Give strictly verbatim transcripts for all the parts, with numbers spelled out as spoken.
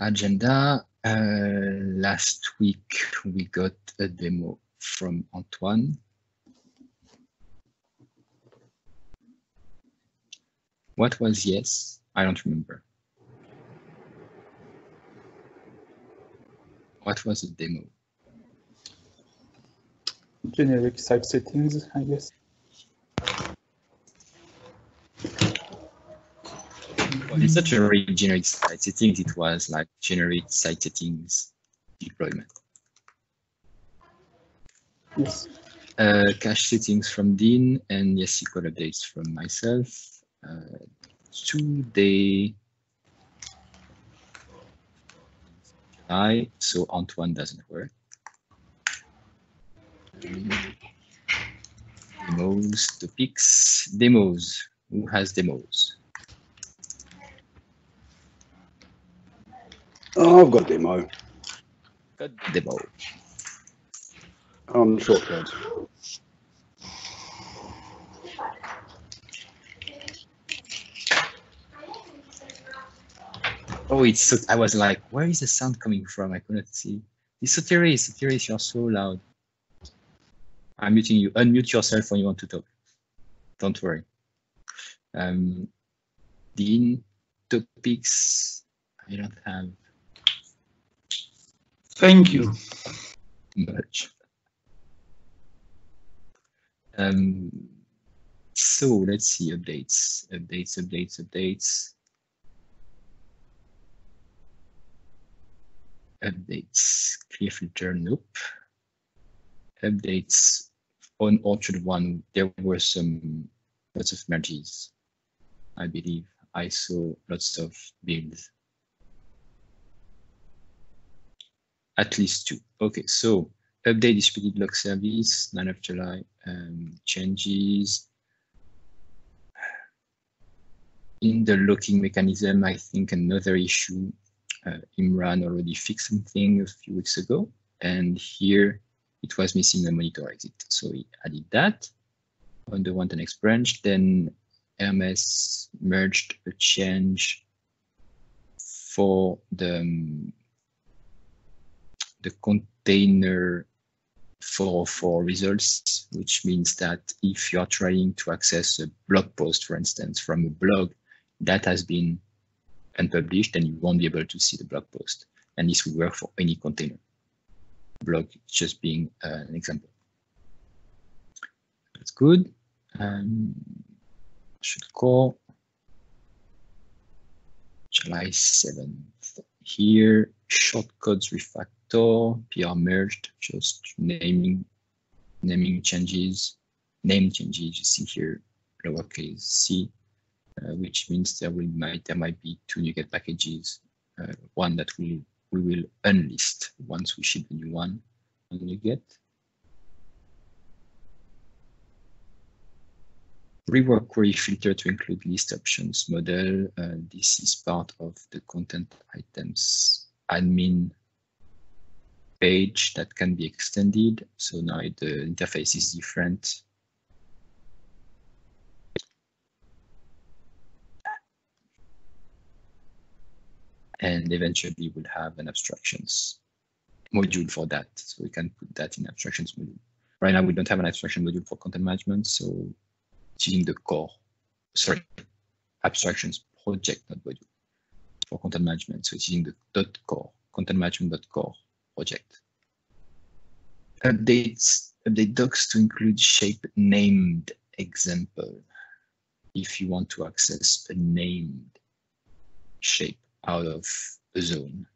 agenda. Uh, last week, we got a demo from Antoine. What was yes? I don't remember. What was the demo? Generic site settings, I guess. Well, it's not a really generic site settings, it was like generic site settings deployment. Yes. Uh, cache settings from Dean and S Q L updates from myself. Uh, today, I, so Antoine doesn't work. Demos, topics, demos. Who has demos? Oh, I've got demo. Got demo. On Shortcodes. Oh, it's. So, I was like, where is the sound coming from? I couldn't see. It's Soteris. Soteris, you're so loud. I'm muting you. Unmute yourself when you want to talk. Don't worry. Um, Dean, topics. I don't have. Thank you. Much. Um, so let's see updates. Updates. Updates. Updates. Updates, clear filter, nope. Updates on Orchard one, there were some lots of merges, I believe. I saw lots of builds. At least two. Okay, so update distributed log service, ninth of July, um, changes. In the locking mechanism, I think another issue. Uh, Imran already fixed something a few weeks ago, and here it was missing the monitor exit, so he added that on the one to next branch. Then Hermes merged a change for the um, the container for for results, which means that if you are trying to access a blog post, for instance, from a blog that has been unpublished, then you won't be able to see the blog post, and this will work for any container. Blog just being uh, an example. That's good. Um, should call July seventh here. Shortcodes refactor, P R merged, just naming naming changes, name changes. You see here lowercase c. Uh, which means there will might there might be two NuGet packages, uh, one that we we will unlist once we ship the new one on NuGet. Rework query filter to include list options model. Uh, this is part of the content items admin page that can be extended. So now the interface is different. And eventually we'll have an abstractions module for that. So we can put that in abstractions module. Right now we don't have an abstraction module for content management, so it's using the core, sorry, abstractions project, not module, for content management. So it's using the dot core, content management dot core project. Updates, update docs to include shape named example. If you want to access a named shape out of a zone.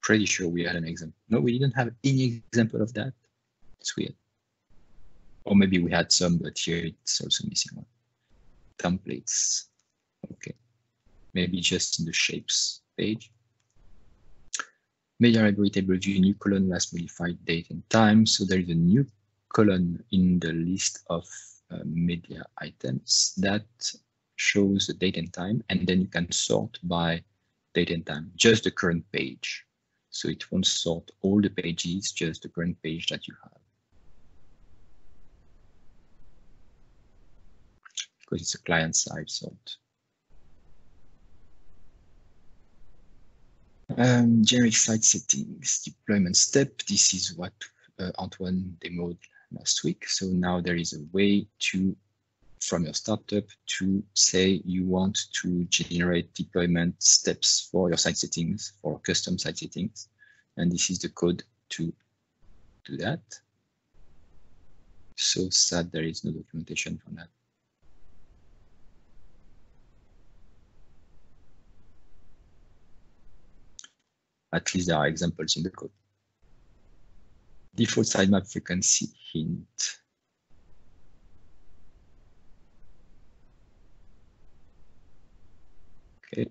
Pretty sure we had an example. No, we didn't have any example of that. It's weird. Or maybe we had some, but here it's also missing one. Templates. Okay. Maybe just in the shapes page. Media library table view, new column, last modified date and time. So there is a new column in the list of uh, media items that shows the date and time, and then you can sort by date and time, just the current page. So it won't sort all the pages, just the current page that you have. Because it's a client side sort. Um, generic site settings, deployment step. This is what uh, Antoine demoed last week. So now there is a way to, from your startup, to say you want to generate deployment steps for your site settings, for custom site settings. And this is the code to do that. So sad there is no documentation for that. At least there are examples in the code. Default sitemap frequency hint. Okay.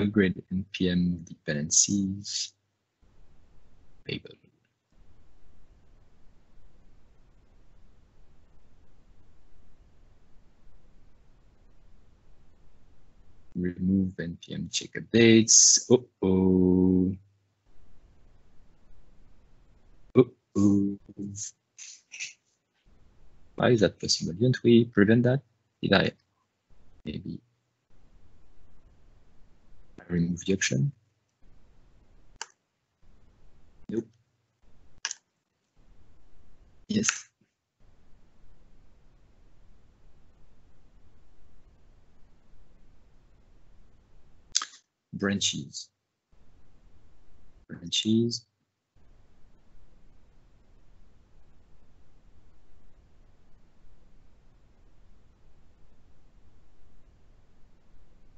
Upgrade N P M dependencies. Table. Remove N P M check updates. Uh oh. Uh oh. Why is that possible? Didn't we prevent that? Did I? Maybe I remove the option. Nope. Yes. Branches, branches,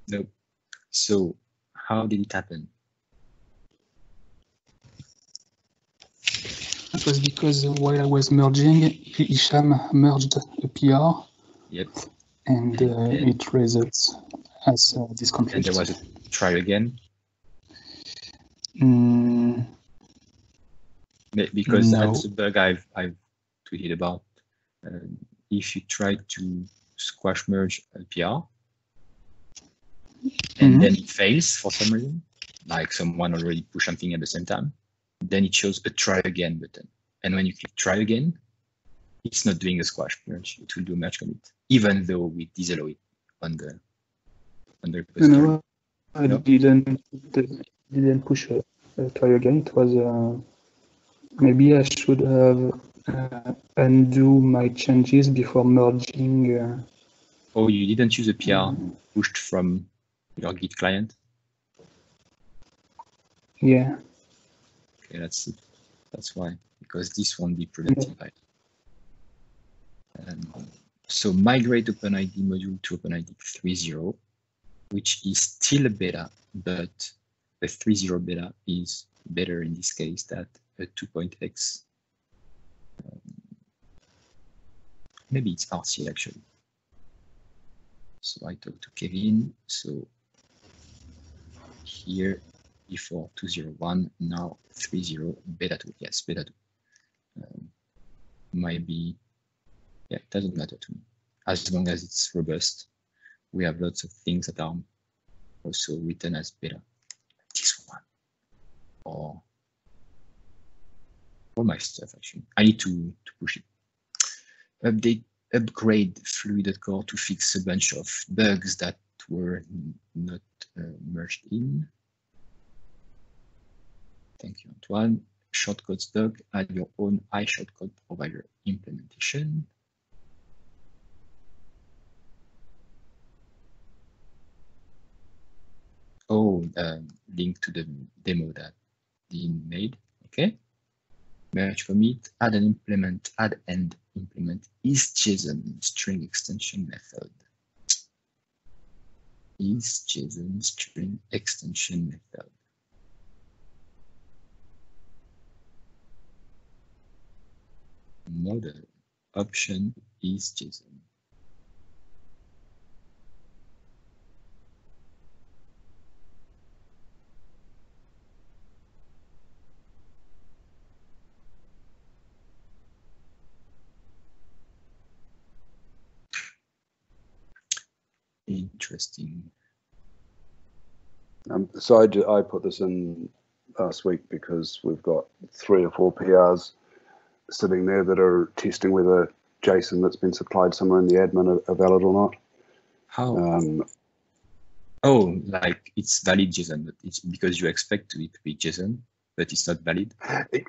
nope. So how did it happen? It was because while I was merging, Hisham merged a P R, yep, and, uh, and it results as uh, this conflict. And there was a try again. Mm. Because no. That's a bug I've, I've tweeted about. Um, if you try to squash merge L P R and mm-hmm. then it fails for some reason, like someone already pushed something at the same time, then it shows a try again button. And when you click try again, it's not doing a squash merge. It will do a merge commit, even though we disallow it on the on the repository. I no. didn't didn't push uh, try again. It was uh, maybe I should have uh, undo my changes before merging. Uh, oh, you didn't use a P R pushed from your Git client? Yeah. Okay, that's it. That's why, because this won't be prevented by. Um, so migrate OpenID module to OpenID three point zero. Which is still a beta, but the three point zero beta is better in this case than a two point X. Um, maybe it's R C actually. So I talked to Kevin. So here before two point zero one, now three point zero beta two. Yes, beta two. Um, might be, yeah, it doesn't matter to me as long as it's robust. We have lots of things that are also written as beta, like this one, or all my stuff actually. I need to, to push it. Update, upgrade Fluid Core to fix a bunch of bugs that were not uh, merged in. Thank you, Antoine. Shortcodes bug, add your own iShortcode provider implementation. Oh, uh, link to the demo that Dean made. Okay. Merge commit, add and implement, add and implement is JSON string extension method. Is JSON string extension method. Model option is JSON. Interesting. Um, so I, do, I put this in last week because we've got three or four P Rs sitting there that are testing whether JSON that's been supplied somewhere in the admin are, are valid or not. How? Um, oh, like it's valid JSON. It's because you expect it to be JSON, but it's not valid. It,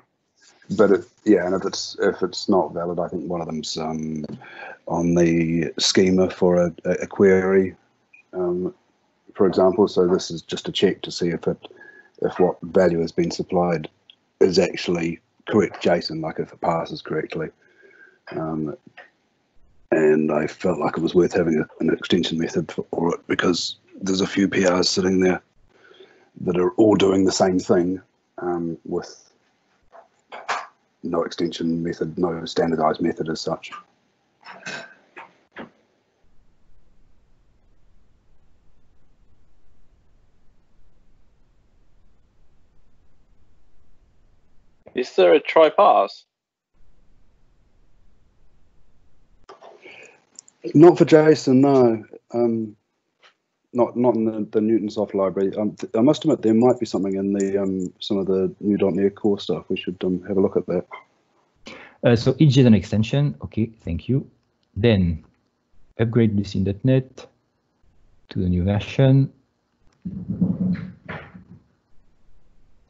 but it, yeah, and if it's if it's not valid, I think one of them's um, on the schema for a, a query. Um, for example, so this is just a check to see if it, if what value has been supplied is actually correct JSON, like if it passes correctly. Um, and I felt like it was worth having a, an extension method for it because there's a few P Rs sitting there that are all doing the same thing um, with no extension method, no standardized method as such. Is there a try pass? Not for JSON, no. Um, not not in the, the Newtonsoft library. Um, th I must admit there might be something in the um, some of the new .NET Core stuff. We should um, have a look at that. Uh, so each is an extension. Okay, thank you. Then upgrade Lucene dot net to the new version.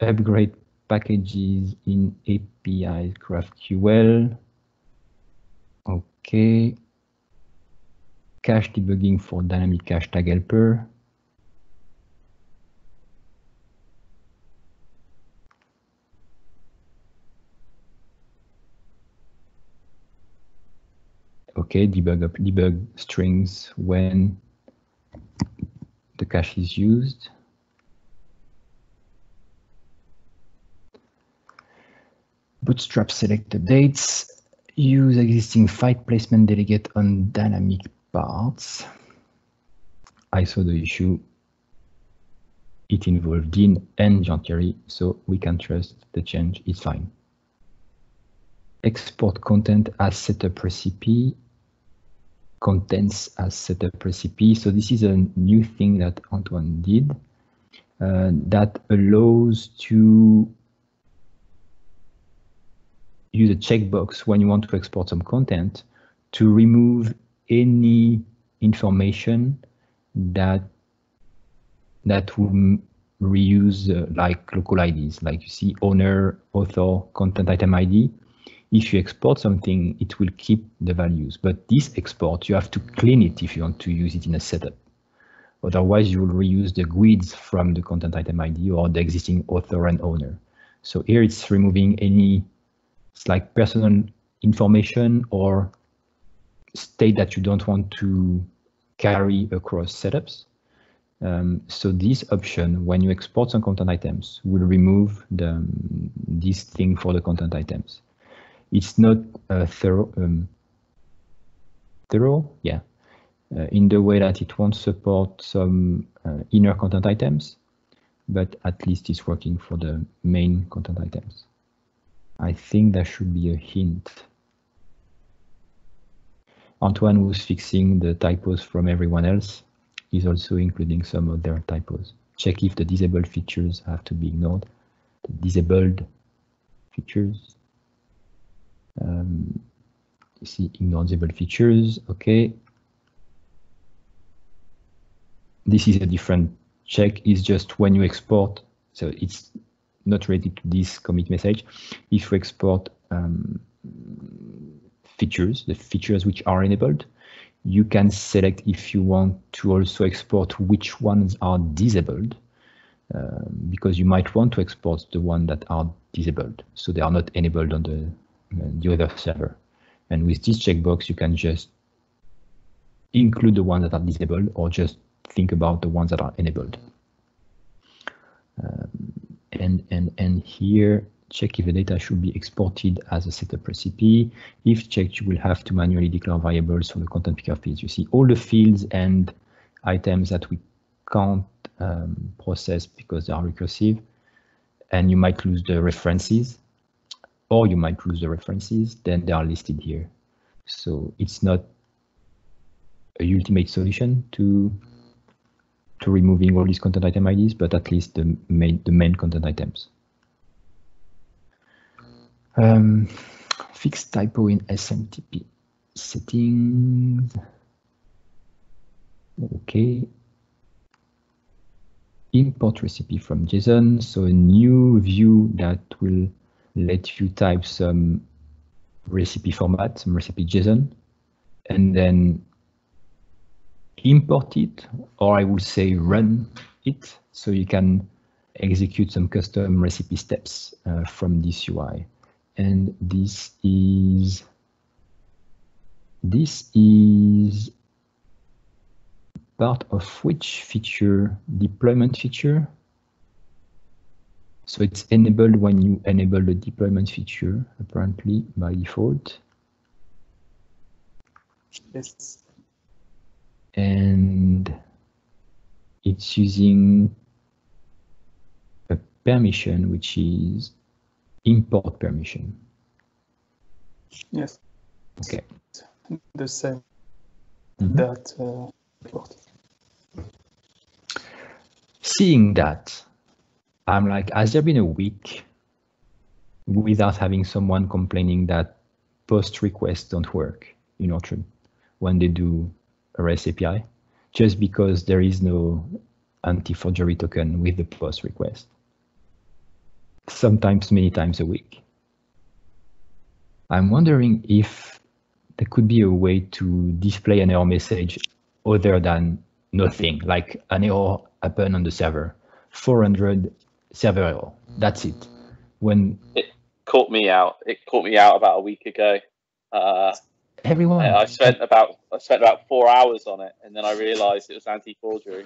Upgrade packages in A P I GraphQL. Okay. Cache debugging for dynamic cache tag helper. Okay, debug up, debug strings when the cache is used. Bootstrap select updates. Use existing file placement delegate on dynamic parts. I saw the issue. It involved Dean and Jean-Thierry, so we can trust the change is fine. Export content as setup recipe. Contents as setup recipe. So this is a new thing that Antoine did uh, that allows to use a checkbox when you want to export some content to remove any information that that will reuse uh, like local I Ds, like you see owner, author, content item I D. If you export something, it will keep the values. But this export, you have to clean it if you want to use it in a setup. Otherwise, you will reuse the G U I Ds from the content item I D or the existing author and owner. So here it's removing any, it's like personal information or state that you don't want to carry across setups. Um, so this option, when you export some content items, will remove the, this thing for the content items. It's not uh, thorough, um, thorough, yeah, uh, in the way that it won't support some uh, inner content items, but at least it's working for the main content items. I think there should be a hint. Antoine was fixing the typos from everyone else. He's also including some of their typos. Check if the disabled features have to be ignored. The disabled features. Um, you see, ignore disabled features. Okay. This is a different check. It's just when you export. So it's not related to this commit message. If you export um, features, the features which are enabled, you can select if you want to also export which ones are disabled, uh, because you might want to export the ones that are disabled, so they are not enabled on the, uh, the other server. And with this checkbox, you can just include the ones that are disabled or just think about the ones that are enabled. Um, and and and here check if the data should be exported as a setup recipe. If checked, you will have to manually declare variables for the content picker fields. You see all the fields and items that we can't um, process because they are recursive, and you might lose the references or you might lose the references, then they are listed here. So it's not a ultimate solution to to removing all these content item I Ds, but at least the main the main content items. Um, fix typo in S M T P settings. Okay. Import recipe from JSON, so a new view that will let you type some recipe format, some recipe JSON, and then import it, or I would say run it, so you can execute some custom recipe steps uh, from this U I. And this is this is part of which feature? Deployment feature. So it's enabled when you enable the deployment feature, apparently by default. Yes. And it's using a permission, which is import permission. Yes. Okay. The same mm-hmm. that uh, import. Seeing that, I'm like, has there been a week without having someone complaining that post requests don't work in Orchard when they do a REST A P I, just because there is no anti-forgery token with the post request? Sometimes many times a week. I'm wondering if there could be a way to display an error message other than nothing, like an error happened on the server, four hundred server error, that's it. When it caught me out, it caught me out about a week ago. Uh, Everyone. Yeah, I spent about I spent about four hours on it, and then I realised it was anti-forgery.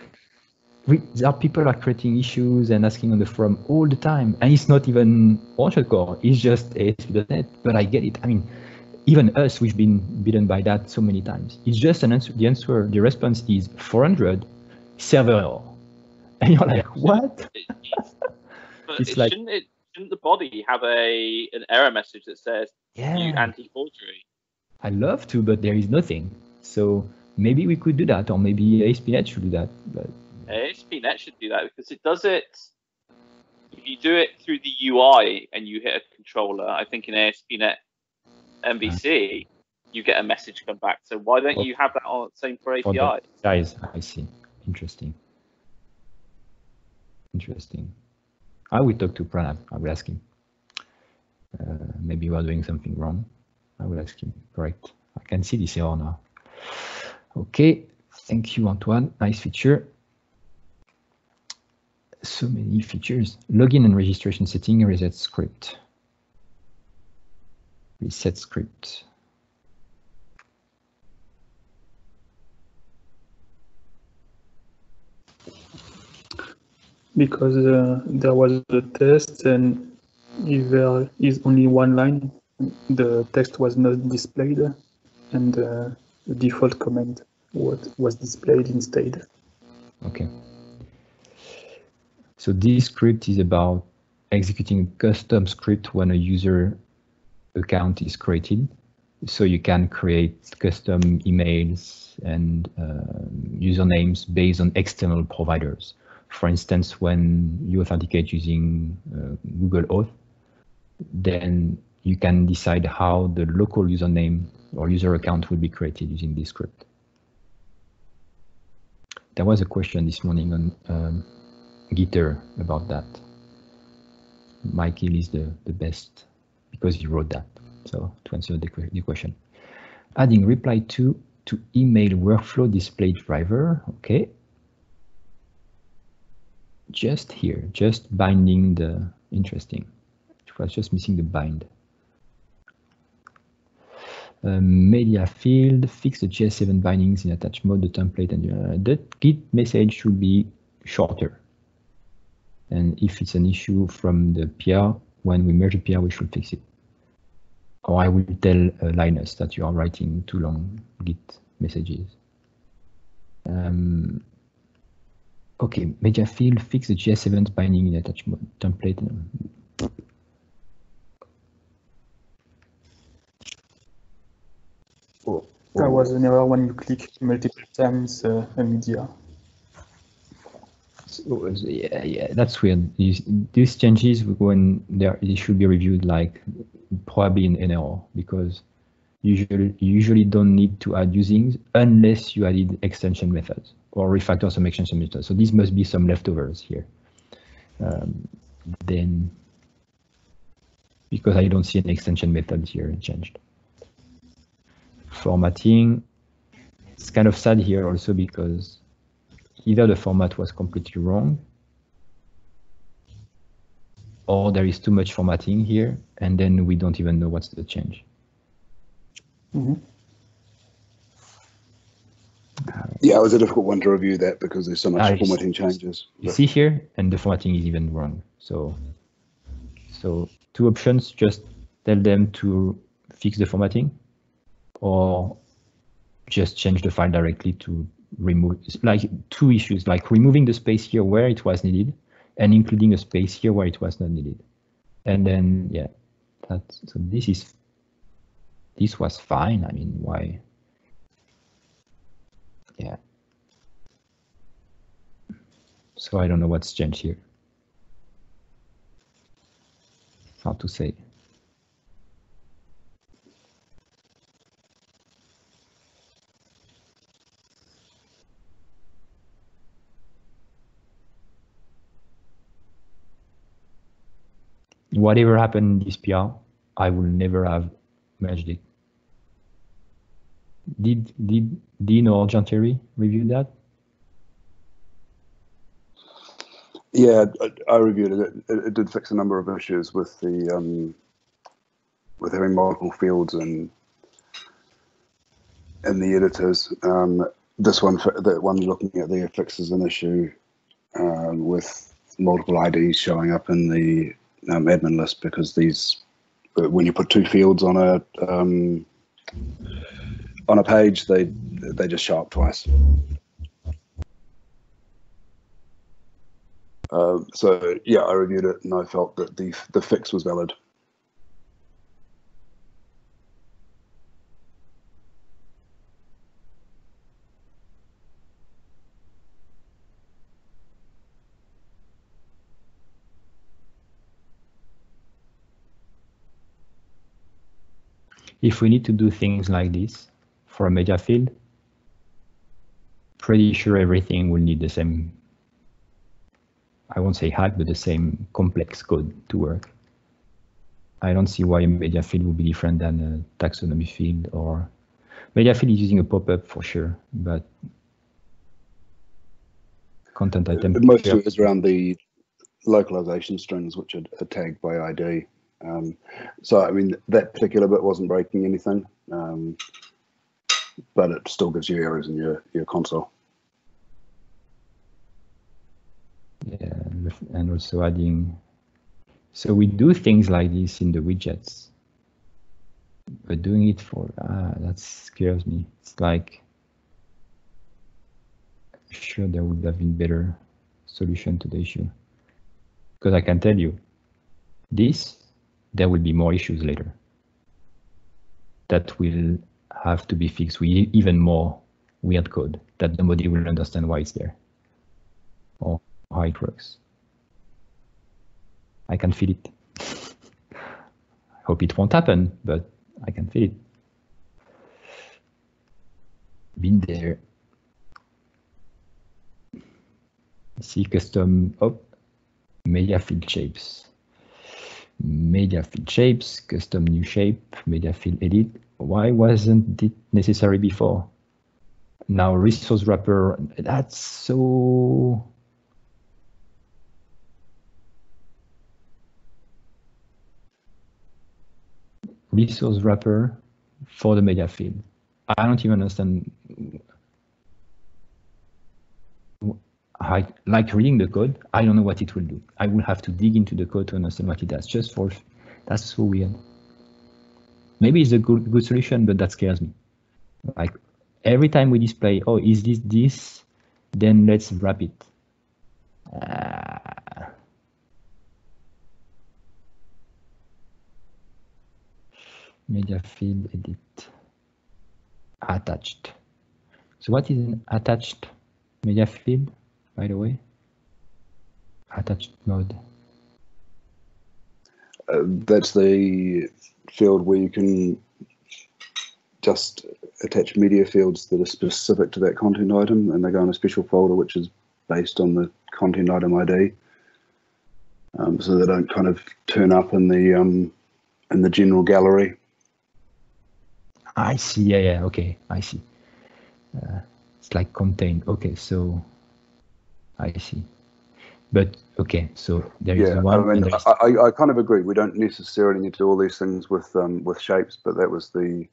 There are people are creating issues and asking on the forum all the time, and it's not even Orchard Core. It's just A S P dot net. But I get it. I mean, even us, we've been beaten by that so many times. It's just an answer. The answer, the response is four hundred server error, and you're like, what? But it's it, like, shouldn't it shouldn't the body have a an error message that says yeah. you anti-forgery? I love to, but there is nothing. So maybe we could do that, or maybe A S P dot net should do that. But A S P dot net should do that, because it does it. If you do it through the U I and you hit a controller, I think in A S P dot net M V C, you get a message come back. So why don't you have that on same for A P I? Guys, I see. Interesting. Interesting. I will talk to Pranav. I will ask him. Uh, maybe we are doing something wrong. I will ask him. Correct. I can see this error now. Okay. Thank you, Antoine. Nice feature. So many features. Login and registration setting, reset script. Reset script. Because uh, there was a test, and if there is only one line, the text was not displayed, and uh, the default command what was displayed instead. Okay. So this script is about executing a custom script when a user account is created. So you can create custom emails and uh, usernames based on external providers. For instance, when you authenticate using uh, Google Auth, then you can decide how the local username or user account will be created using this script. There was a question this morning on um, Gitter about that. Michael is the, the best because he wrote that. So to answer the, the question. Adding reply to to email workflow display driver. Okay. Just here, just binding the interesting. It was just missing the bind. Um, media field, fix the J S seven bindings in attach mode, the template, and uh, the Git message should be shorter. And if it's an issue from the P R, when we merge the P R, we should fix it. Or I will tell uh, Linus that you are writing too long Git messages. Um, okay, media field, fix the J S seven binding in attach mode, template. And, oh, oh. There was an error when you click multiple times uh, a media. that's yeah, yeah, that's weird. These, these changes when there it should be reviewed like probably in an error, because usually you usually don't need to add usings unless you added extension methods or refactor some extension methods. So these must be some leftovers here. Um, then, because I don't see an extension method here, it changed. Formatting. It's kind of sad here also because either the format was completely wrong or there is too much formatting here, and then we don't even know what's the change. Mm-hmm. uh, yeah, it was a difficult one to review that because there's so much uh, formatting changes. You but. see here, and the formatting is even wrong. So, so two options, just tell them to fix the formatting or just change the file directly to remove, like two issues, like removing the space here where it was needed and including a space here where it was not needed. And then, yeah, that's, so this is, this was fine. I mean, why? Yeah. So I don't know what's changed here. Hard to say. Whatever happened in this P R, I will never have merged it. Did did Dean or Jean-Thierry review that? Yeah, I, I reviewed it. it. It did fix a number of issues with the um, with having multiple fields and in the editors. Um, this one, that one looking at there, fixes an issue um, with multiple I Ds showing up in the Um, admin list, because these, when you put two fields on a um, on a page, they they just show up twice. Uh, so yeah, I reviewed it and I felt that the the fix was valid. If we need to do things like this for a media field, pretty sure everything will need the same, I won't say hack, but the same complex code to work. I don't see why a media field would be different than a taxonomy field, or media field is using a pop-up for sure, but content item. Most of it is around the localization strings, which are, are tagged by I D. Um, so I mean that particular bit wasn't breaking anything, um, but it still gives you errors in your your console. Yeah, and also adding. So we do things like this in the widgets, but doing it for ah that scares me. It's like, I'm sure there would have been better solution to the issue, because I can tell you this. There will be more issues later that will have to be fixed with even more weird code that nobody will understand why it's there or how it works. I can feel it. I hope it won't happen, but I can feel it. Been there. See custom oh, media field shapes. Media field shapes, custom new shape, media field edit. Why wasn't it necessary before? Now resource wrapper, that's so... Resource wrapper for the media field. I don't even understand. I, like reading the code, I don't know what it will do. I will have to dig into the code to understand what it does. Just for that's so weird. Maybe it's a good good solution, but that scares me. Like every time we display, oh, is this this? Then let's wrap it. Uh, media field edit attached. So what is an attached media field? By the way, attached mode? Uh, that's the field where you can just attach media fields that are specific to that content item, and they go in a special folder which is based on the content item I D. Um, so they don't kind of turn up in the um, in the general gallery. I see. Yeah, yeah. Okay, I see. Uh, it's like contained. Okay, so I see. But okay, so there yeah, is one. I mean, is I, I kind of agree. We don't necessarily need to do all these things with um, with shapes, but that was the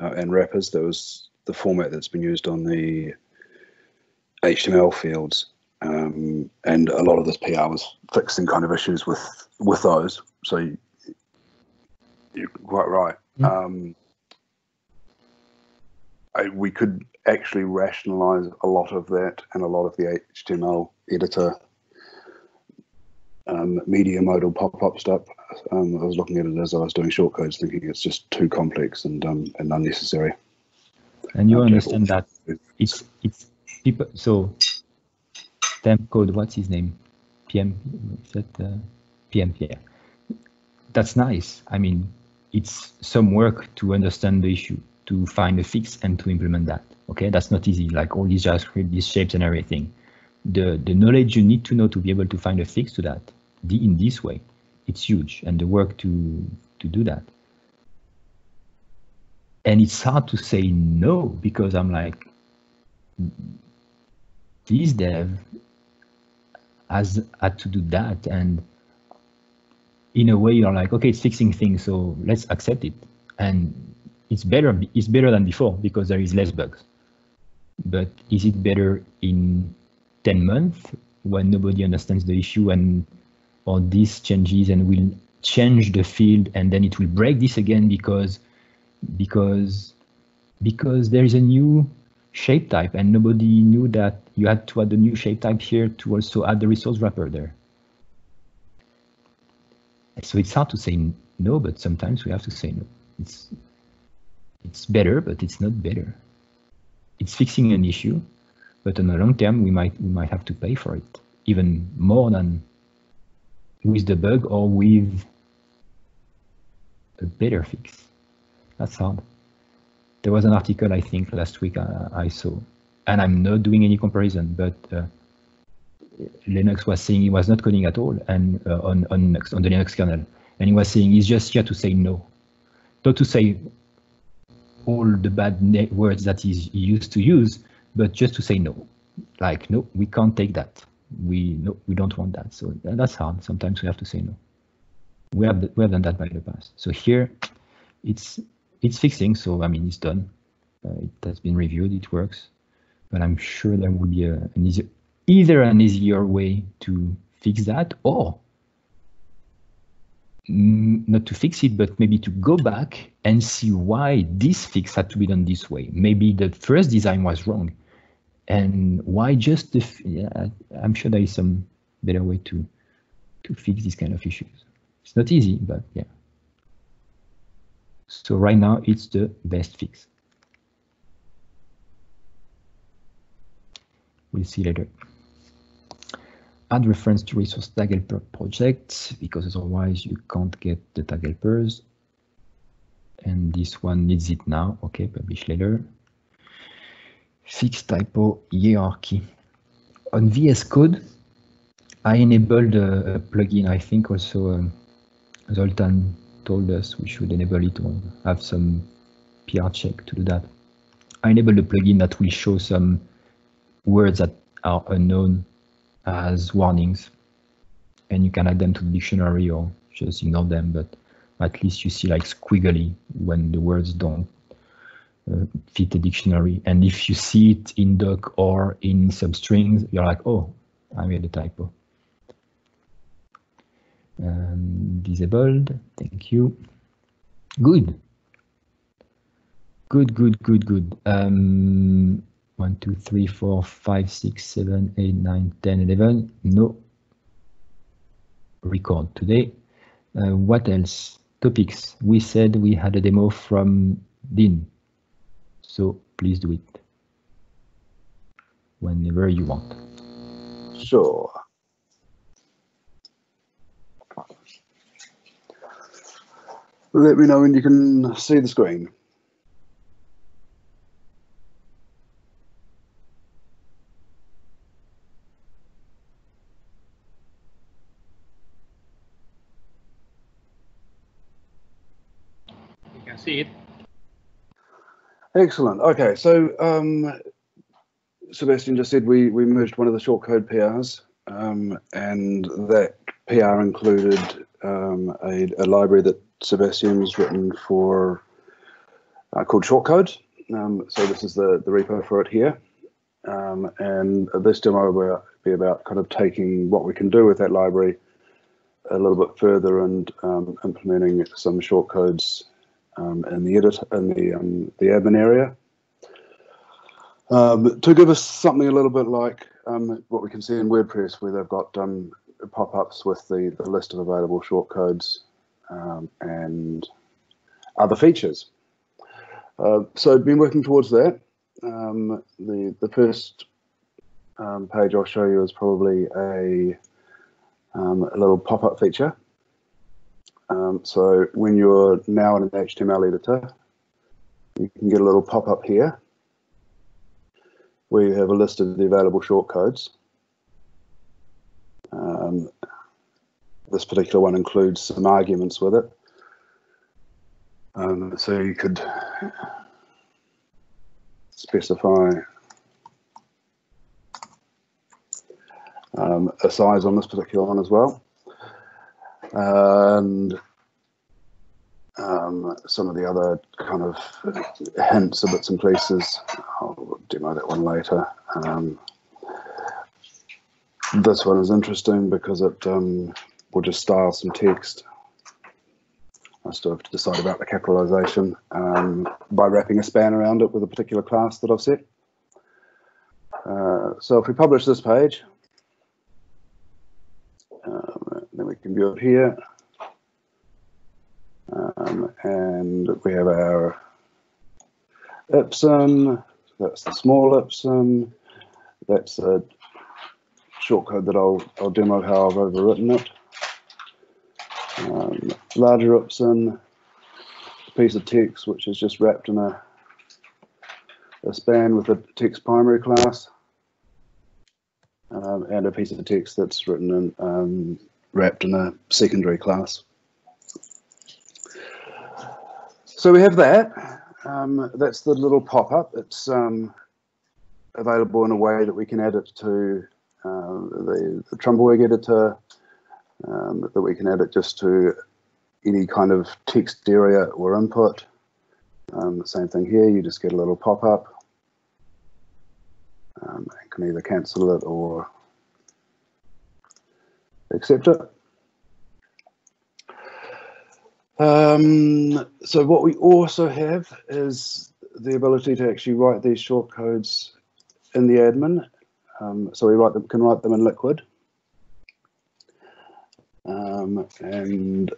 uh, and wrappers. That was the format that's been used on the H T M L fields. Um, and a lot of this P R was fixing kind of issues with with those. So you, you're quite right. Yeah. Um, I, we could actually rationalize a lot of that and a lot of the H T M L editor um, media modal pop-up stuff. Um, I was looking at it as I was doing shortcodes, thinking it's just too complex and um, and unnecessary. And you understand that it's it's people so. Temp code, what's his name? P M, is that uh, P M? Yeah, that's nice. I mean, it's some work to understand the issue, to find a fix, and to implement that. Okay, that's not easy. Like all these JavaScript, these shapes, and everything. The the knowledge you need to know to be able to find a fix to that, the, in this way, it's huge, and the work to to do that. And it's hard to say no because I'm like, this dev has had to do that, and in a way you're like, okay, it's fixing things, so let's accept it, and it's better it's better than before because there is less bugs. But is it better in ten months when nobody understands the issue and all these changes and will change the field, and then it will break this again because because because there is a new shape type and nobody knew that you had to add the new shape type here to also add the resource wrapper there. So it's hard to say no, but sometimes we have to say no. It's it's better, but it's not better. It's fixing an issue, but in the long term we might we might have to pay for it even more than with the bug or with a better fix. That's hard. There was an article I think last week uh, I saw, and I'm not doing any comparison, but uh, Linux was saying he was not coding at all, and uh, on on Linux, on the Linux kernel, and he was saying he's just here to say no, not to say all the bad words that he's, he used to use, but just to say no, like no, we can't take that, we no, we don't want that. So that's hard. Sometimes we have to say no. We have we have done that by the past. So here, it's. It's fixing, so I mean it's done. Uh, it has been reviewed, it works, but I'm sure there will be a, an easier, either an easier way to fix that, or not to fix it, but maybe to go back and see why this fix had to be done this way. Maybe the first design was wrong, and why just the. Yeah, I'm sure there is some better way to to fix these kind of issues. It's not easy, but yeah. So right now it's the best fix. We'll see later. Add reference to resource tag helper projects, because otherwise you can't get the tag helpers. And this one needs it now. Okay, publish later. Fix typo hierarchy. On V S Code, I enabled a, a plugin. I think also um, Zoltan told us we should enable it or have some P R check to do that. I enable the plugin that will show some words that are unknown as warnings, and you can add them to the dictionary or just ignore them, but at least you see like squiggly when the words don't uh, fit the dictionary. And if you see it in doc or in substrings, you're like, oh, I made a typo. Um, disabled, thank you. Good. Good, good, good, good. Um, one, two, three, four, five, six, seven, eight, nine, ten, eleven. No record today. Uh, what else? Topics. We said we had a demo from Dean. So please do it whenever you want. Sure. Let me know when you can see the screen. You can see it. Excellent. Okay, so um, Sebastian just said we, we merged one of the shortcode P Rs, um, and that P R included um, a, a library that Sebastian's written for uh, called Shortcodes. Um, so this is the, the repo for it here. Um, and this demo will be about kind of taking what we can do with that library a little bit further and um, implementing some shortcodes um, in the edit in the um, the admin area. Um, to give us something a little bit like um, what we can see in WordPress, where they've got um, pop-ups with the, the list of available shortcodes um, and other features. Uh, so I've been working towards that. Um, the, the first um, page I'll show you is probably a, um, a little pop-up feature. Um, so when you're now in an H T M L editor, you can get a little pop-up here where you have a list of the available shortcodes. Um, this particular one includes some arguments with it. Um, so you could specify um, a size on this particular one as well. And um, some of the other kind of hints or bits and pieces. I'll demo that one later. Um, This one is interesting because it um, will just style some text. I still have to decide about the capitalization um, by wrapping a span around it with a particular class that I've set. Uh, so if we publish this page, um, then we can view it here. Um, and we have our Epson, that's the small Epson, that's a shortcode that I'll, I'll demo how I've overwritten it. Um, larger Epson, piece of text which is just wrapped in a, a span with a text primary class, um, and a piece of text that's written and um, wrapped in a secondary class. So we have that. Um, that's the little pop-up. It's um, available in a way that we can add it to Um, the, the Trumbowyg editor, um, that we can edit just to any kind of text area or input. Um, same thing here, you just get a little pop-up. Um, you can either cancel it or accept it. Um, so what we also have is the ability to actually write these shortcodes in the admin. Um, so we write them, can write them in Liquid, um, and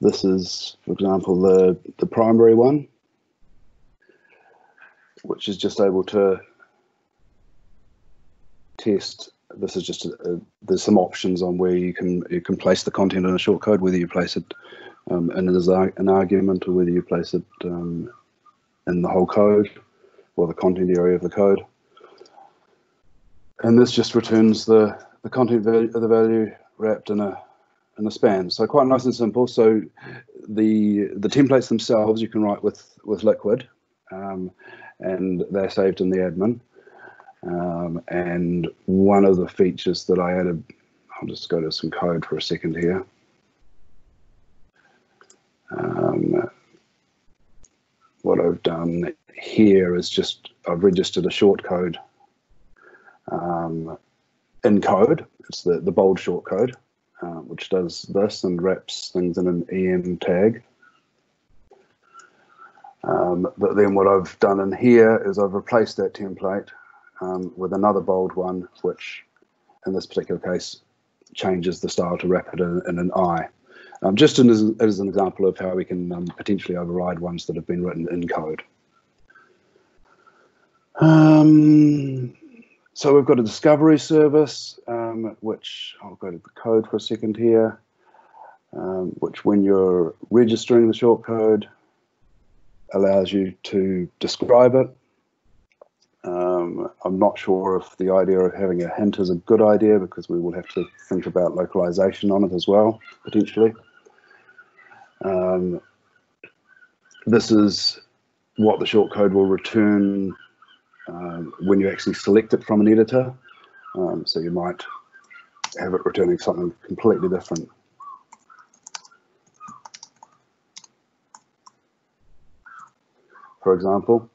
this is, for example, the, the primary one, which is just able to test. This is just, a, a, there's some options on where you can you can place the content in a shortcode, whether you place it um, in an argument or whether you place it um, in the whole code or the content area of the code. And this just returns the, the content value, the value wrapped in a in a span. So quite nice and simple. So the the templates themselves you can write with with Liquid, um, and they're saved in the admin. Um, and one of the features that I added, I'll just go to some code for a second here. Um, what I've done here is just I've registered a shortcode. Um, in code, it's the, the bold shortcode, uh, which does this and wraps things in an E M tag. Um, but then what I've done in here is I've replaced that template um, with another bold one, which in this particular case changes the style to wrap it in, in an I. Um, just in, as, as an example of how we can um, potentially override ones that have been written in code. Um, So we've got a discovery service, um, which I'll go to the code for a second here. um, which when you're registering the shortcode allows you to describe it. Um, I'm not sure if the idea of having a hint is a good idea, because we will have to think about localization on it as well, potentially. Um, this is what the shortcode will return um, when you actually select it from an editor. Um, so you might have it returning something completely different. For example,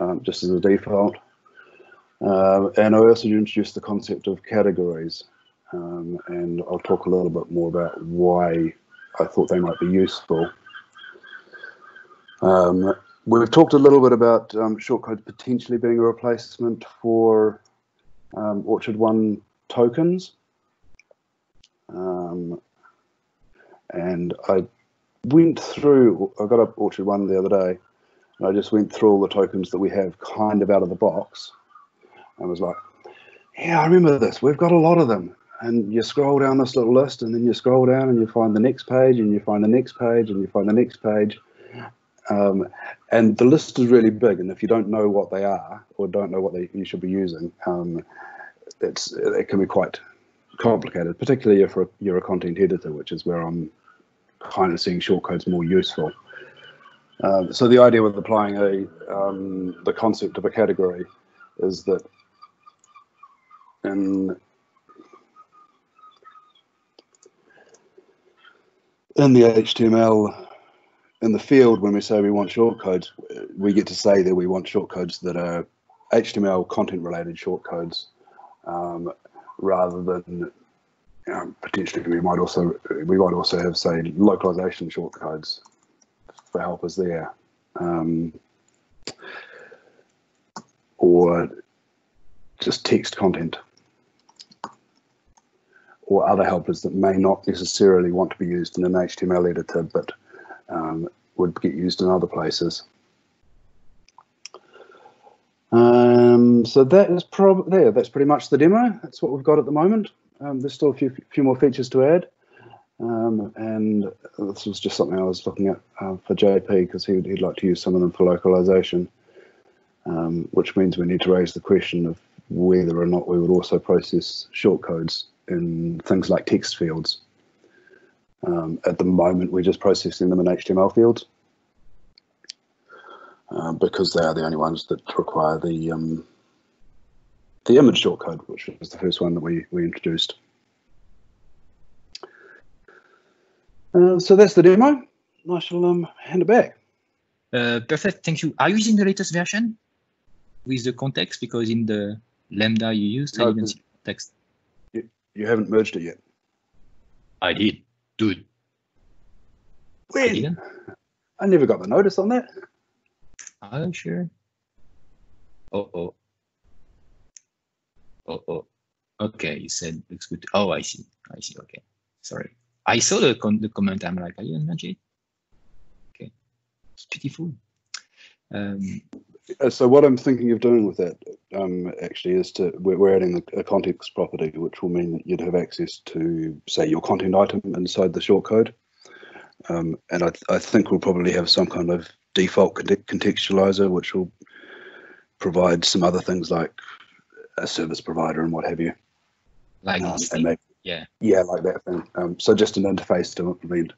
Um, just as a default. Uh, and I also introduced the concept of categories. Um, and I'll talk a little bit more about why I thought they might be useful. Um, we've talked a little bit about um, shortcode potentially being a replacement for um, Orchard one tokens. Um, and I went through, I got up Orchard one the other day. I just went through all the tokens that we have kind of out of the box. I was like, yeah, I remember this. We've got a lot of them. And you scroll down this little list, and then you scroll down and you find the next page, and you find the next page, and you find the next page. Um, and the list is really big. And if you don't know what they are or don't know what they, you should be using, um, it's, it can be quite complicated, particularly if you're a content editor, which is where I'm kind of seeing shortcodes more useful. Um, so the idea with applying a, um, the concept of a category is that in, in the H T M L, in the field, when we say we want shortcodes, we get to say that we want shortcodes that are H T M L content related shortcodes, um, rather than um, potentially we might also, we might also have, say, localization shortcodes for helpers there, um, or just text content, or other helpers that may not necessarily want to be used in an H T M L editor, but um, would get used in other places. Um, so that is prob there. That's pretty much the demo. That's what we've got at the moment. Um, there's still a few, few more features to add. Um, and this was just something I was looking at uh, for J P, because he'd, he'd like to use some of them for localization, um, which means we need to raise the question of whether or not we would also process shortcodes in things like text fields. Um, at the moment, we're just processing them in H T M L fields uh, because they are the only ones that require the um, the image shortcode, which was the first one that we, we introduced. Uh, so that's the demo. I shall um, hand it back. Uh, perfect, thank you. Are you using the latest version with the context? Because in the Lambda you used, no, I didn't see the context. You, you haven't merged it yet. I did, dude. When? I, I never got the notice on that. I'm sure. Oh, oh. Oh, oh. Okay, you said looks good. Oh, I see. I see. Okay, sorry. I saw the, con the comment, I'm like, I didn't mention it. Okay, it's pitiful. Um, so what I'm thinking of doing with that um, actually is to, we're, we're adding a context property, which will mean that you'd have access to, say, your content item inside the shortcode. Um, and I, th I think we'll probably have some kind of default contextualizer, which will provide some other things like a service provider and what have you. Like um, this Yeah. Yeah, like that thing. Um, so just an interface to implement,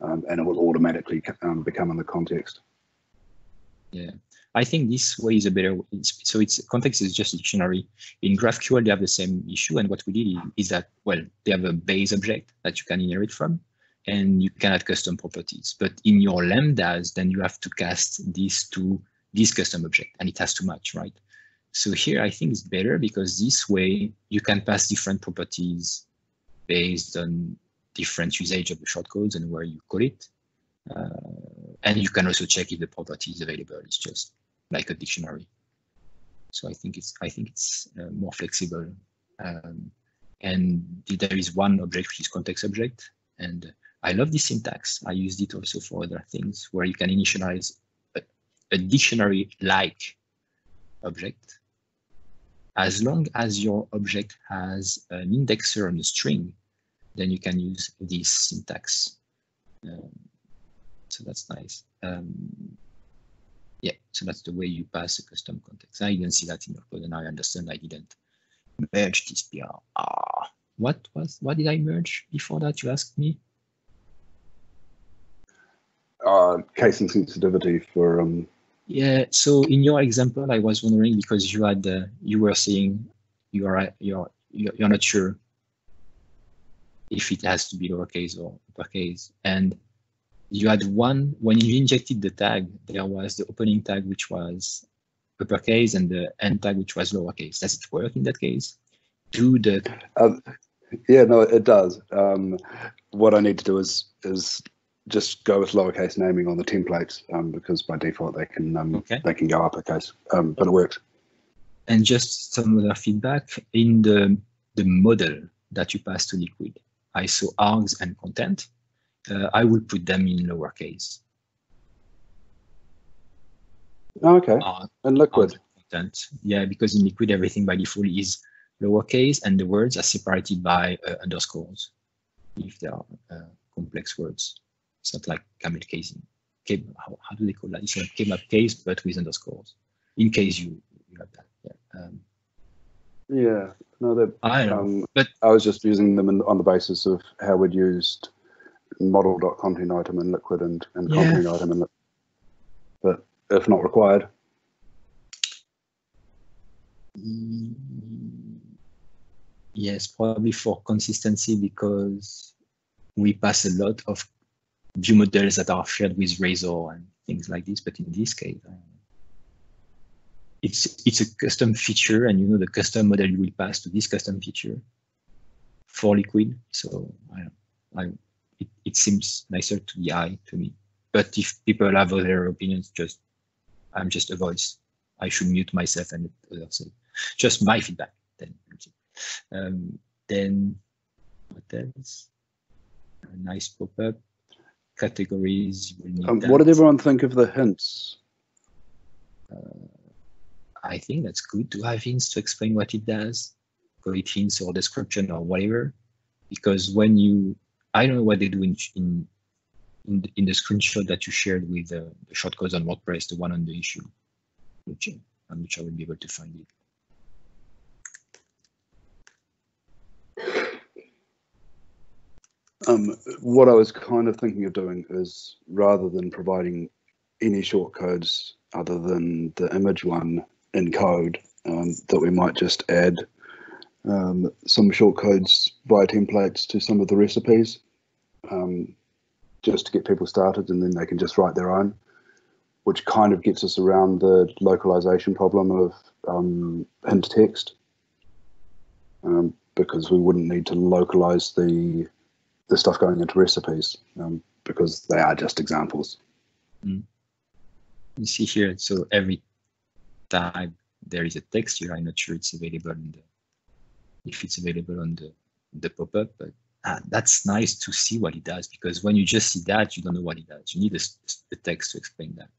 um, and it will automatically um, become in the context. Yeah, I think this way is a better way. So it's context is just a dictionary. In GraphQL, they have the same issue. And what we did is that, well, they have a base object that you can inherit from, and you can add custom properties. But in your lambdas, then you have to cast this to this custom object, and it has to match, right? So here, I think it's better, because this way you can pass different properties based on different usage of the shortcodes and where you call it. Uh, and you can also check if the property is available. It's just like a dictionary. So I think it's I think it's uh, more flexible. Um, and there is one object, which is context object. And I love this syntax. I used it also for other things where you can initialize a, a dictionary-like object. As long as your object has an indexer on a string, then you can use this syntax. Um, so that's nice. Um, yeah, so that's the way you pass a custom context. I didn't see that in your code, and I understand I didn't merge this P R. Ah, what was what did I merge before that? You asked me. Uh, case insensitivity for. Um... Yeah. So in your example, I was wondering because you had uh, you were saying you are you're you're not sure if it has to be lowercase or uppercase, and you had one when you injected the tag. There was the opening tag which was uppercase and the end tag which was lowercase. Does it work in that case? Do the um, yeah, no, it does. Um, what I need to do is is just go with lowercase naming on the templates um, because by default they can um, okay. they can go uppercase, um, but it works. And just some other feedback in the the model that you pass to Liquid. I saw args and content. Uh, I would put them in lowercase. Oh, okay. Arg, and Liquid. Content. Yeah, because in Liquid everything by default is lowercase, and the words are separated by uh, underscores if they are uh, complex words. It's not like camel casing. Came, how, how do they call that? It's like kebab case, but with underscores. In case you you have that. Yeah. Um, yeah. No, I know, um, but I was just using them in, on the basis of how we'd used model.content item in Liquid and, and yeah. content item in Liquid. But if not required. Yes, probably for consistency because we pass a lot of view models that are shared with Razor and things like this, but in this case, I It's it's a custom feature, and you know the custom model you will pass to this custom feature for Liquid. So I, I it, it seems nicer to the eye to me. But if people have other opinions, just I'm just a voice. I should mute myself and others. Just my feedback. Then um, then what else? A nice pop up categories. You will need um, what did everyone think of the hints? Uh, I think that's good to have hints to explain what it does, call it hints or description or whatever, because when you, I don't know what they do in in in the, in the screenshot that you shared with uh, the shortcodes on WordPress, the one on the issue, which on which I will be able to find it. Um, what I was kind of thinking of doing is rather than providing any shortcodes other than the image one in code, um, that we might just add um, some shortcodes via templates to some of the recipes, um, just to get people started, and then they can just write their own, which kind of gets us around the localization problem of um, hint text, um, because we wouldn't need to localize the the stuff going into recipes um, because they are just examples. Mm. You see here, so every tag there is a text here. I'm not sure it's available in the, if it's available on the the pop-up, but ah, that's nice to see what it does, because when you just see that, you don't know what it does. You need a, a text to explain that.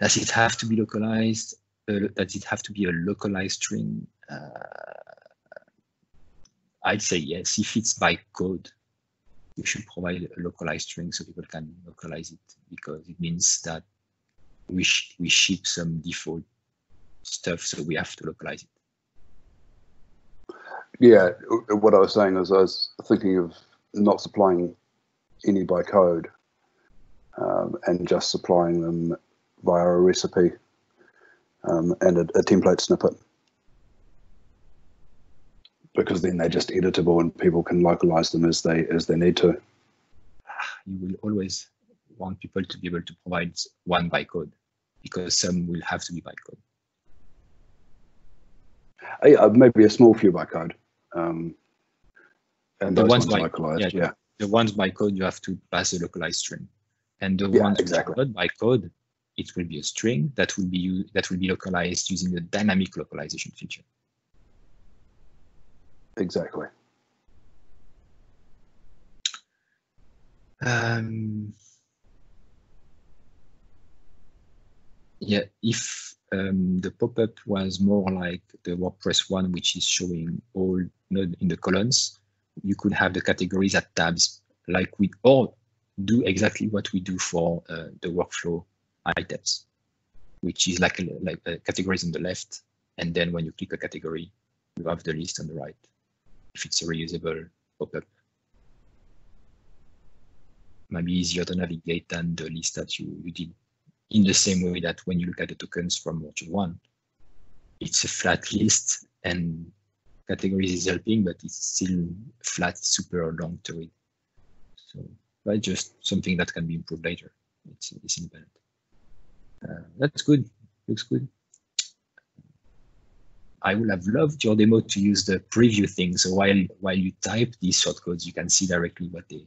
Does it have to be localized? Uh, does it have to be a localized string? Uh, I'd say yes. If it's by code, you should provide a localized string so people can localize it, because it means that we sh we ship some default stuff, so we have to localize it. Yeah, what I was saying is I was thinking of not supplying any by code um, and just supplying them via a recipe um, and a, a template snippet, because then they're just editable and people can localize them as they as they need to. You will always want people to be able to provide one bytecode, because some will have to be bytecode. Uh, maybe a small few bytecode, um, and the those ones, ones by, localized. Yeah, yeah, the ones bytecode you have to pass a localized string, and the yeah, ones exactly. not bytecode, it will be a string that will be used, that will be localized using the dynamic localization feature. Exactly. Um. Yeah, if um, the pop-up was more like the WordPress one, which is showing all node in the columns, you could have the categories at tabs, like with, or do exactly what we do for uh, the workflow items, which is like, a, like a categories on the left. And then when you click a category, you have the list on the right. If it's a reusable pop-up, maybe easier to navigate than the list that you, you did. In the same way that when you look at the tokens from Orchard one, it's a flat list and categories is helping, but it's still flat, super long to read. So that's just something that can be improved later. It's, it's independent. Uh, that's good. Looks good. I would have loved your demo to use the preview thing. So while while you type these shortcodes, you can see directly what they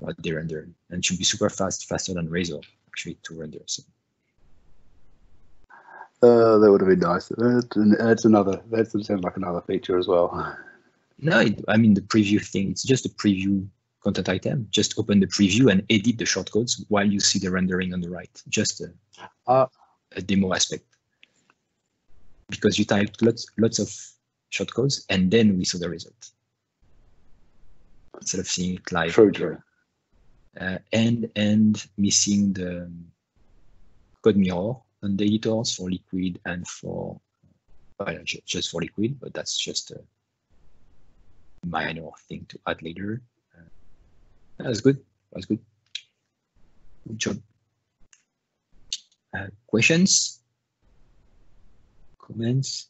what they render, and it should be super fast, faster than Razor actually to render. So. Uh, that would have been nice. That's another. That sounds like another feature as well. No, it, I mean the preview thing. It's just a preview content item. Just open the preview and edit the shortcodes while you see the rendering on the right. Just a, uh, a demo aspect. Because you typed lots lots of shortcodes and then we saw the result instead of seeing it live. True, true. Uh, and and missing the code mirror on the editors for Liquid and for, well, just for Liquid, but that's just a minor thing to add later. Uh, that's good. That's good. Good job. Uh, questions? Comments?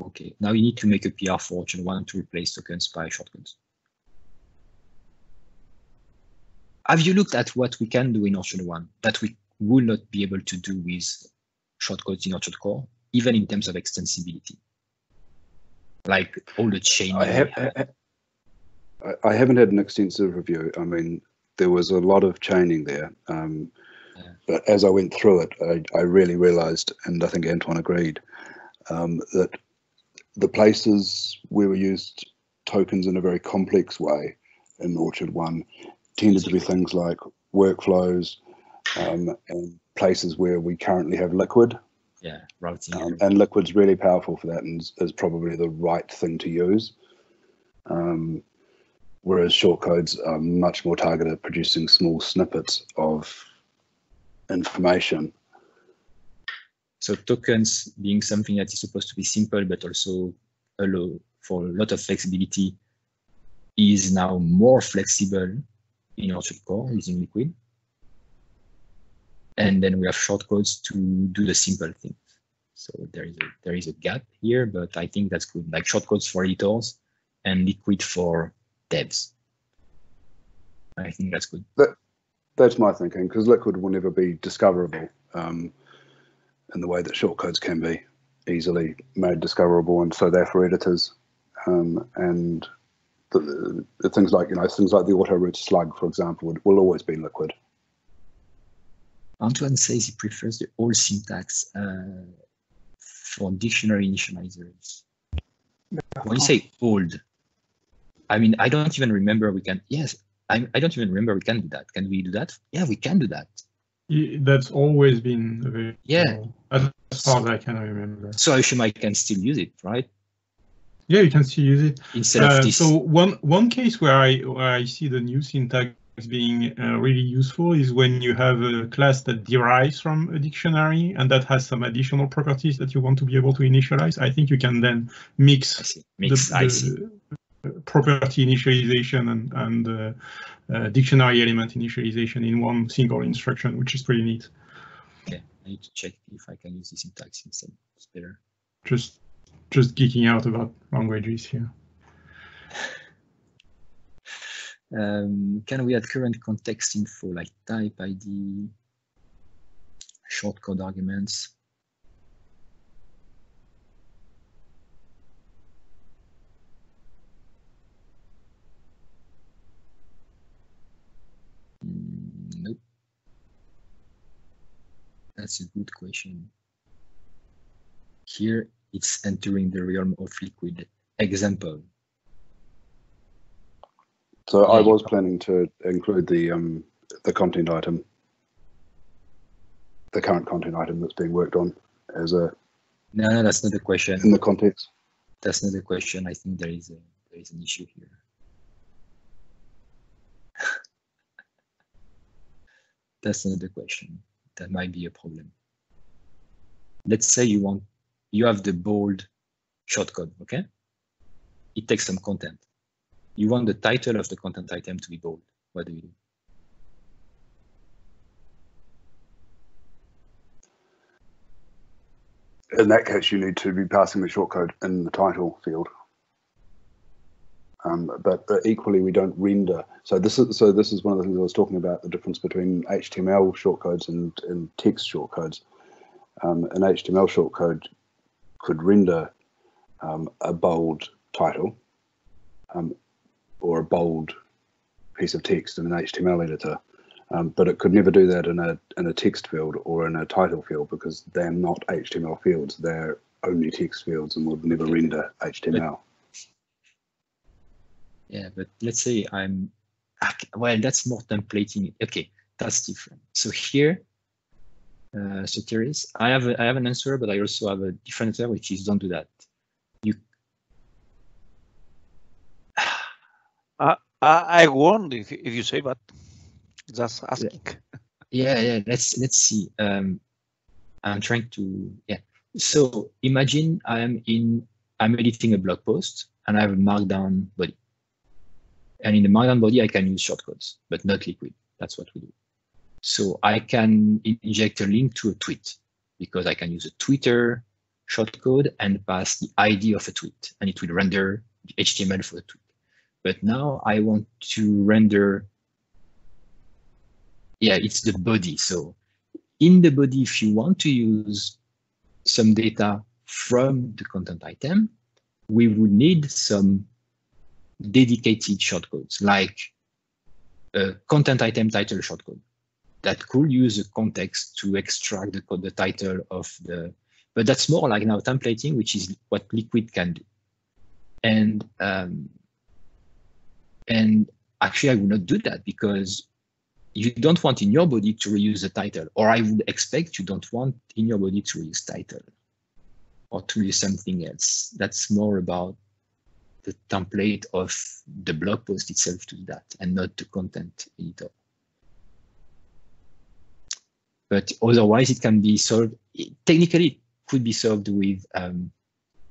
Okay, now you need to make a P R for Orchard one to replace tokens by shortcodes. Have you looked at what we can do in Orchard one that we will not be able to do with shortcodes in Orchard Core, even in terms of extensibility? Like all the chain. I, have, have. I, I haven't had an extensive review. I mean, there was a lot of chaining there, um, yeah. But as I went through it, I, I really realized, and I think Antoine agreed, um, that the places where we used tokens in a very complex way in Orchard one tended to be things like workflows um, and places where we currently have Liquid. Yeah, routing. Um, and Liquid's really powerful for that and is, is probably the right thing to use. Um, whereas shortcodes are much more targeted at producing small snippets of information. So tokens being something that is supposed to be simple, but also allow for a lot of flexibility, is now more flexible in Orchard Core using Liquid. And then we have shortcodes to do the simple things. So there is a, there is a gap here, but I think that's good. Like shortcodes for editors and Liquid for devs. I think that's good. That, that's my thinking, because Liquid will never be discoverable. Um, and the way that shortcodes can be easily made discoverable, and so they're for editors. Um, and the, the things like, you know, things like the autoroute slug, for example, would, will always be Liquid. Antoine says he prefers the old syntax uh, for dictionary initializers. When you say old, I mean, I don't even remember we can, yes, I, I don't even remember we can do that. Can we do that? Yeah, we can do that. That's always been available. Yeah, as far as I can remember. So I assume I can still use it, right? Yeah, you can still use it. Instead uh, of this. So one one case where I where I see the new syntax being uh, really useful is when you have a class that derives from a dictionary and that has some additional properties that you want to be able to initialize. I think you can then mix, mix the, I see. the property initialization and and. Uh, Uh, dictionary element initialization in one single instruction, which is pretty neat. Okay, I need to check if I can use the syntax instead. It's better. Just, just geeking out about languages here. um, can we add current context info like type I D, shortcode arguments? Nope. That's a good question. Here it's entering the realm of Liquid. Example. So I was planning to include the um, the content item, the current content item that's being worked on as a No, no, that's not the question. In the context. That's not the question. I think there is a there is an issue here. That's not the question. That might be a problem. Let's say you want you have the bold shortcode, okay? It takes some content. You want the title of the content item to be bold. What do you do? In that case, you need to be passing the shortcode in the title field. Um, but uh, equally, we don't render. So this is so this is one of the things I was talking about, the difference between H T M L shortcodes and, and text shortcodes. Um, an H T M L shortcode could render um, a bold title um, or a bold piece of text in an H T M L editor. Um, but it could never do that in a in a text field or in a title field, because they're not H T M L fields. They're only text fields and would never render H T M L. But, yeah, but let's say I'm well. That's more templating. Okay, that's different. So here, uh, so there is. I have a, I have an answer, but I also have a different answer, which is don't do that. You. I I won't if if you say that. Just asking. Yeah, yeah. Let's let's see. Um, I'm trying to. Yeah. So imagine I'm in. I'm editing a blog post, and I have a Markdown body. And in the Markdown body, I can use shortcodes, but not Liquid. That's what we do. So I can inject a link to a tweet, because I can use a Twitter shortcode and pass the I D of a tweet, and it will render the H T M L for the tweet. But now I want to render. Yeah, it's the body. So in the body, if you want to use some data from the content item, we would need some dedicated shortcodes, like a content item title shortcode that could use a context to extract the, the title of the, but that's more like now templating, which is what Liquid can do. And, um, and actually I would not do that, because you don't want in your body to reuse the title, or I would expect you don't want in your body to reuse title or to use something else. That's more about the template of the blog post itself to that, and not the content editor. But otherwise it can be solved. It, technically it could be solved with um,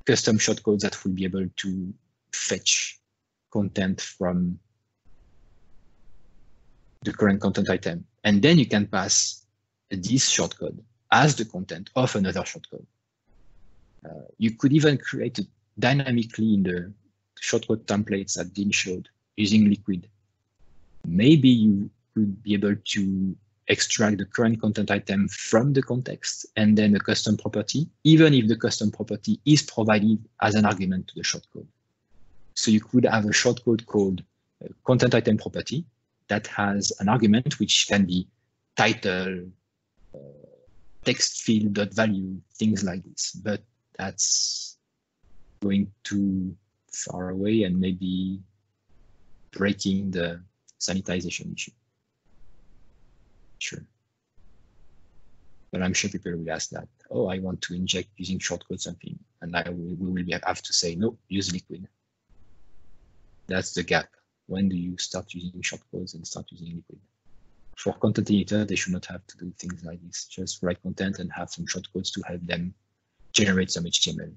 custom shortcodes that will be able to fetch content from the current content item, and then you can pass this shortcode as the content of another shortcode. Uh, you could even create it dynamically in the shortcode templates that Dean showed using Liquid. Maybe you could be able to extract the current content item from the context and then a custom property, even if the custom property is provided as an argument to the shortcode. So you could have a shortcode called uh, content item property that has an argument which can be title, uh, text field dot value, things like this. But that's going too far away and maybe breaking the sanitization issue. Sure. But I'm sure people will ask that. Oh, I want to inject using shortcode something, and I will, we will have to say no. Use Liquid. That's the gap. When do you start using shortcodes and start using Liquid? For content editor, they should not have to do things like this. Just write content and have some shortcodes to help them generate some H T M L.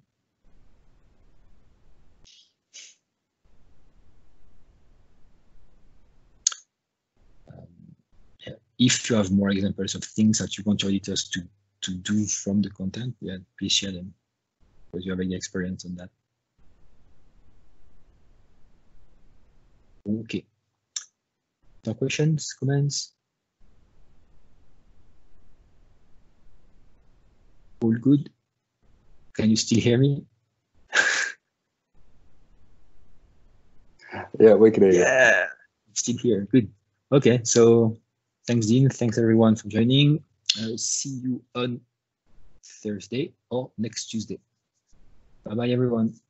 Um, yeah. If you have more examples of things that you want your editors to, to do from the content, yeah, please share them, because you have any experience on that. Okay. No questions, comments? All good? Can you still hear me? Yeah, we can hear you. Yeah, still here. Good. Okay, so thanks, Dean. Thanks, everyone, for joining. I'll see you on Thursday or next Tuesday. Bye-bye, everyone.